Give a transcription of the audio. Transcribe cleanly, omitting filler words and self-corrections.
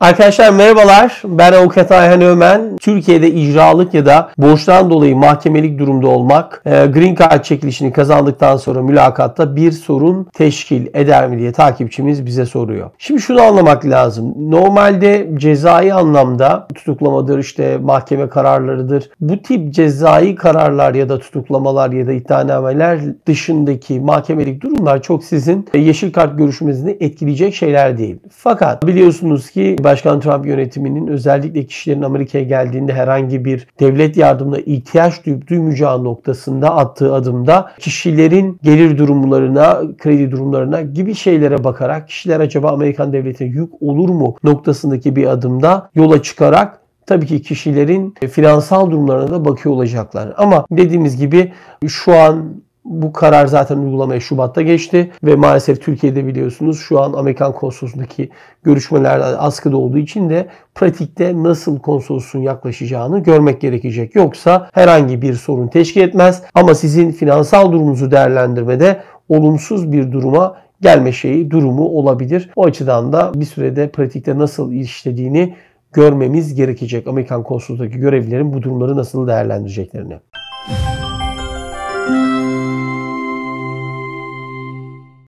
Arkadaşlar merhabalar, ben avukat Ayhan Ögmen. Türkiye'de icralık ya da borçtan dolayı mahkemelik durumda olmak Green Card çekilişini kazandıktan sonra mülakatta bir sorun teşkil eder mi diye takipçimiz bize soruyor. Şimdi şunu anlamak lazım. Normalde cezai anlamda tutuklamadır, işte mahkeme kararlarıdır. Bu tip cezai kararlar ya da tutuklamalar ya da iddianameler dışındaki mahkemelik durumlar çok sizin yeşil kart görüşmesini etkileyecek şeyler değil. Fakat biliyorsunuz ki Başkan Trump yönetiminin özellikle kişilerin Amerika'ya geldiğinde herhangi bir devlet yardımına ihtiyaç duyup duymayacağı noktasında attığı adımda kişilerin gelir durumlarına, kredi durumlarına gibi şeylere bakarak kişiler acaba Amerikan devletine yük olur mu noktasındaki bir adımda yola çıkarak tabii ki kişilerin finansal durumlarına da bakıyor olacaklar. Ama dediğimiz gibi şu an bu karar zaten uygulamaya Şubat'ta geçti ve maalesef Türkiye'de biliyorsunuz şu an Amerikan konsolosluğundaki görüşmeler askıda olduğu için de pratikte nasıl konsolosluğun yaklaşacağını görmek gerekecek. Yoksa herhangi bir sorun teşkil etmez ama sizin finansal durumunuzu değerlendirmede olumsuz bir duruma gelme durumu olabilir. O açıdan da bir sürede pratikte nasıl işlediğini görmemiz gerekecek. Amerikan konsolosluğundaki görevlilerin bu durumları nasıl değerlendireceklerini.